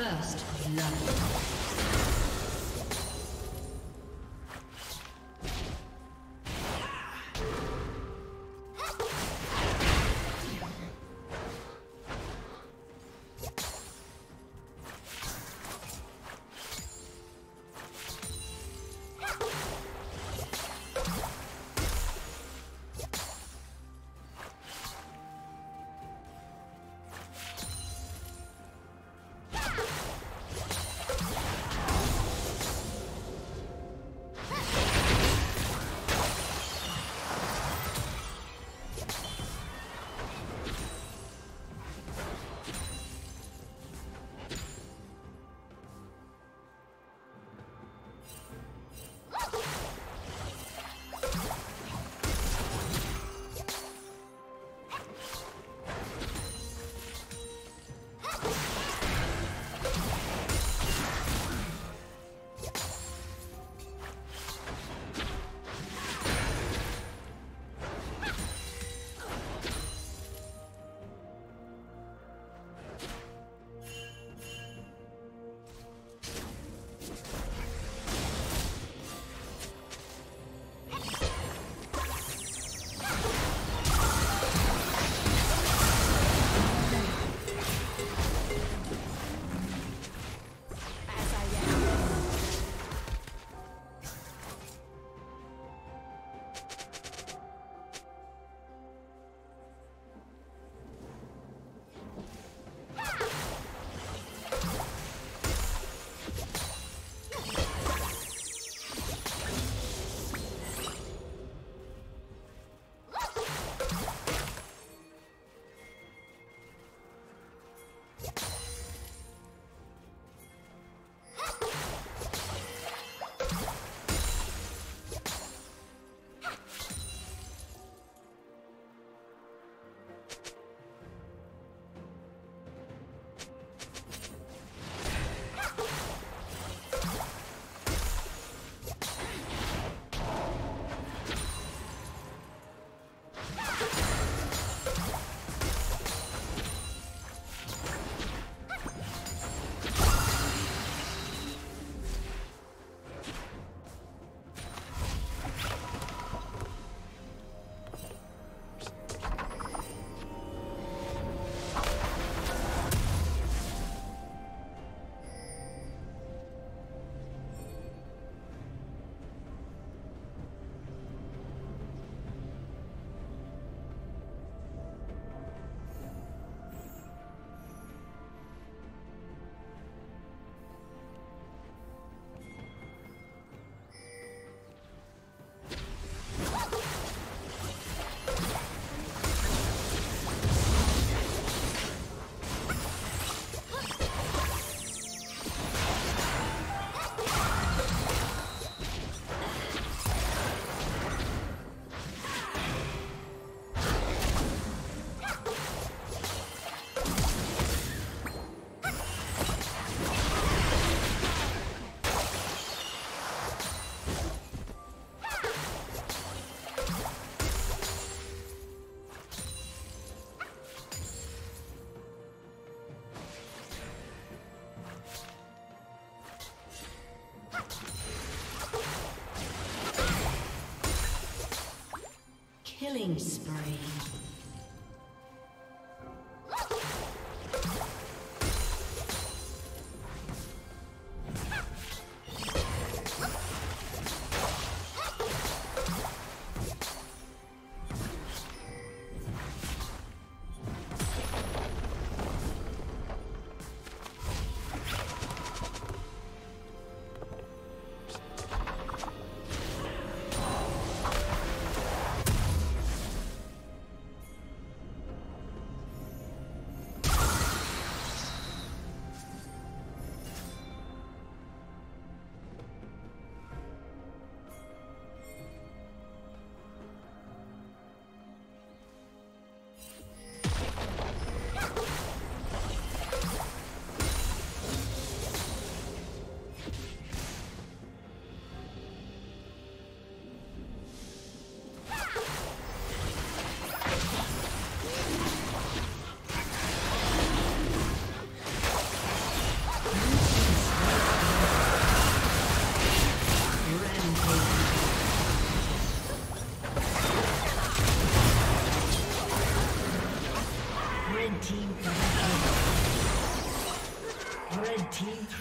First love. Killing spree.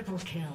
Triple kill.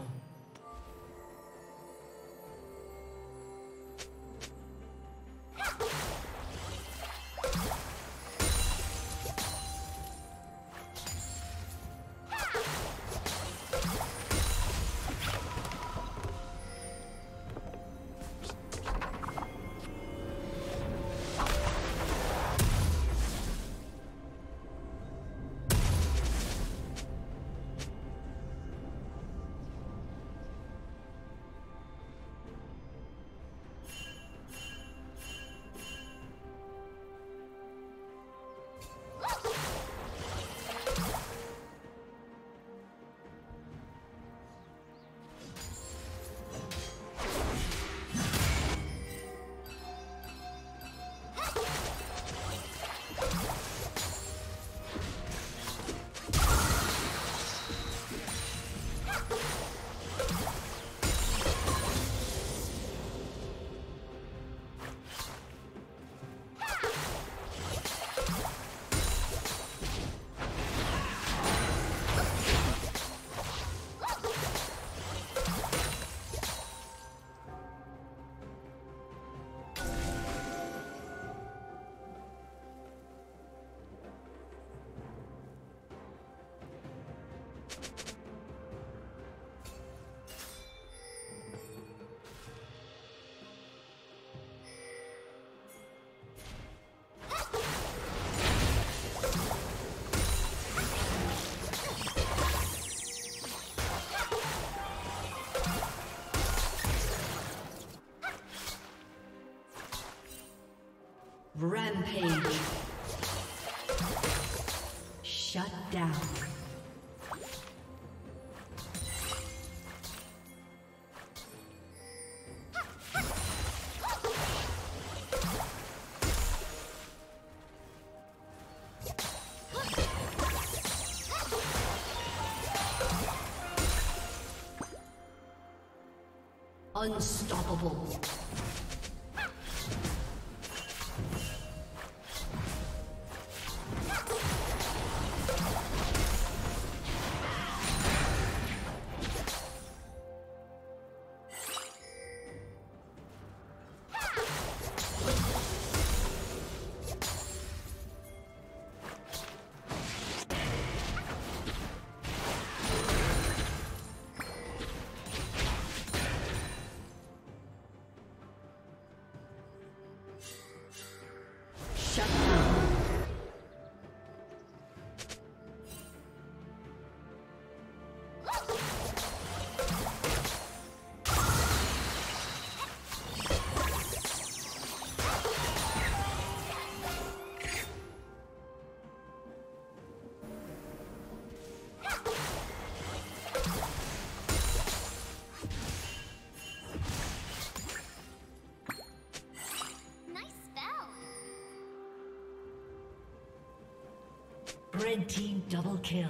Rampage. Shut down. Unstoppable. Red team double kill.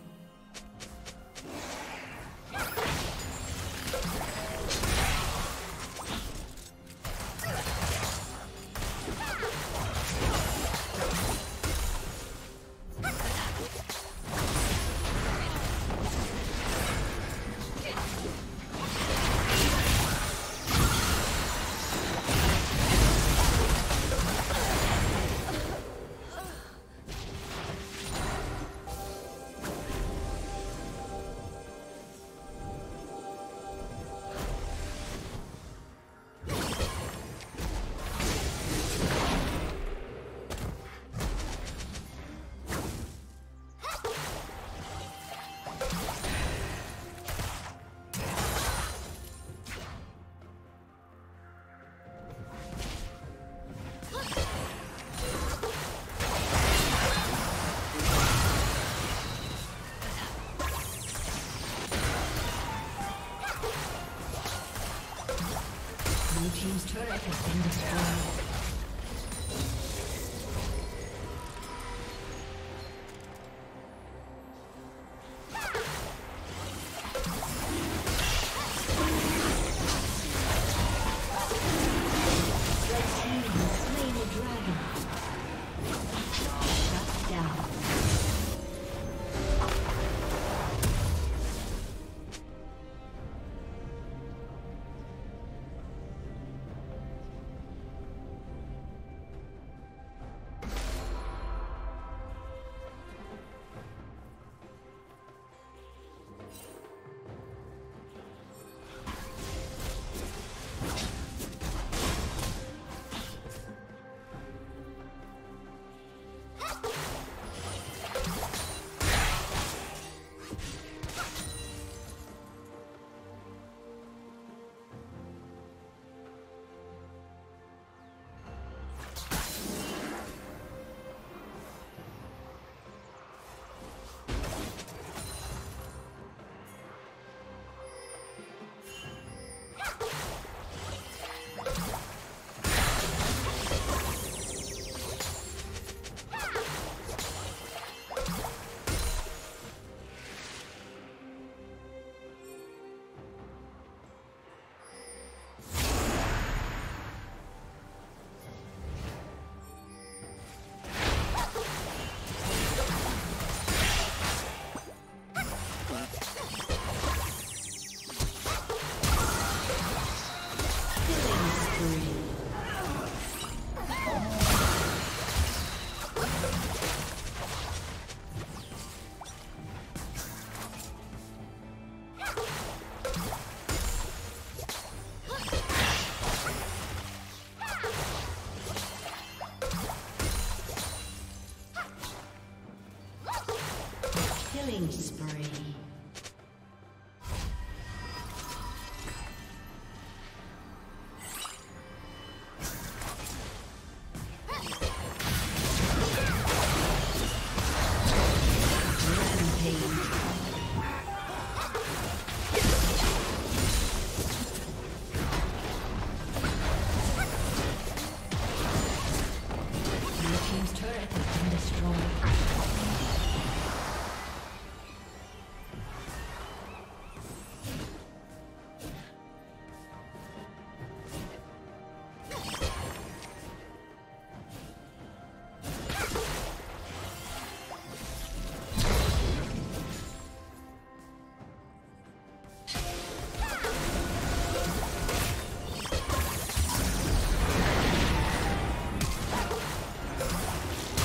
turret has been destroyed.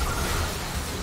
Team's turret has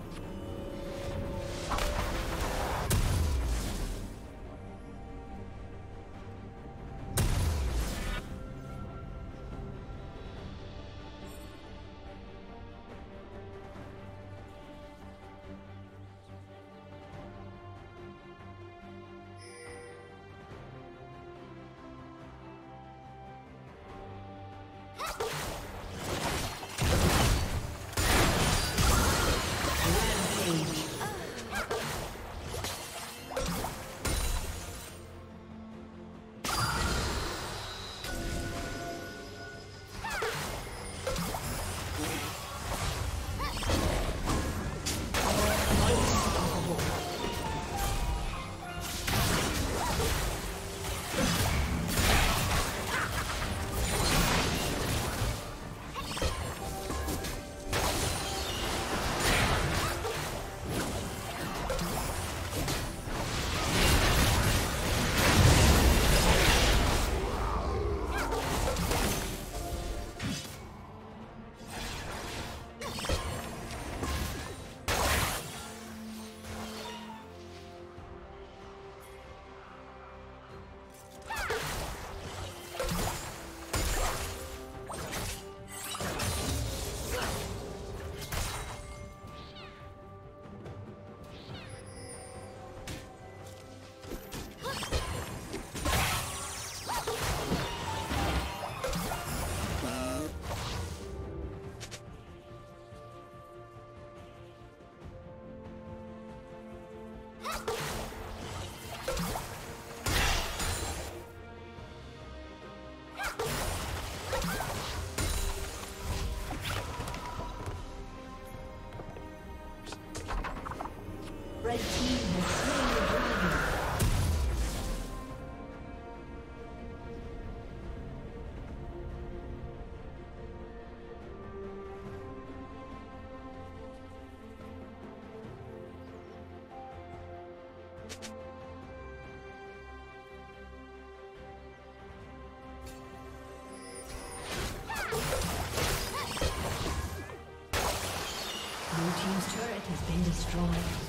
has been destroyed.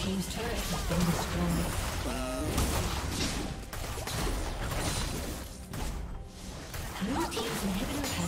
Team's turret has been destroyed. Blue team's inhibitor has